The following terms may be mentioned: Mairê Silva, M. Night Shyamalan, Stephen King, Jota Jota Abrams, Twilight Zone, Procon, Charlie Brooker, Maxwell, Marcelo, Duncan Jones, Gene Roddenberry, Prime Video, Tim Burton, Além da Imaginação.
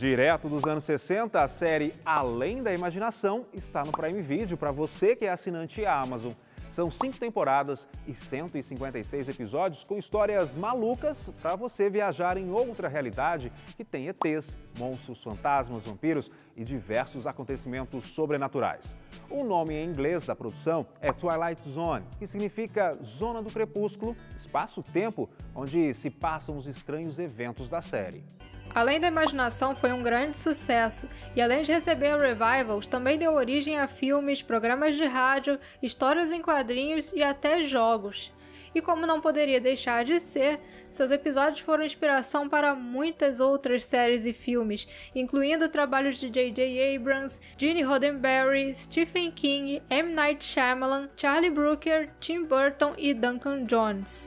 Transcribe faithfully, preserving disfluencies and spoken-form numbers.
Direto dos anos sessenta, a série Além da Imaginação está no Prime Video para você que é assinante Amazon. São cinco temporadas e cento e cinquenta e seis episódios com histórias malucas para você viajar em outra realidade que tem E Tês, monstros, fantasmas, vampiros e diversos acontecimentos sobrenaturais. O nome em inglês da produção é Twilight Zone, que significa Zona do Crepúsculo, espaço-tempo onde se passam os estranhos eventos da série. Além da Imaginação foi um grande sucesso e, além de receber revivals, também deu origem a filmes, programas de rádio, histórias em quadrinhos e até jogos. E como não poderia deixar de ser, seus episódios foram inspiração para muitas outras séries e filmes, incluindo trabalhos de Jota Jota Abrams, Gene Roddenberry, Stephen King, M. Night Shyamalan, Charlie Brooker, Tim Burton e Duncan Jones.